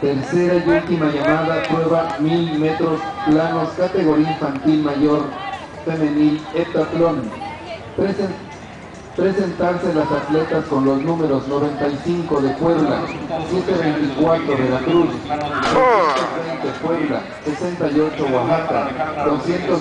Tercera y última llamada, prueba 1000 metros planos, categoría infantil mayor, femenil, heptatlón. Presentarse las atletas con los números 95 de Puebla, 724 Veracruz, 220 Puebla, 68 Oaxaca, 200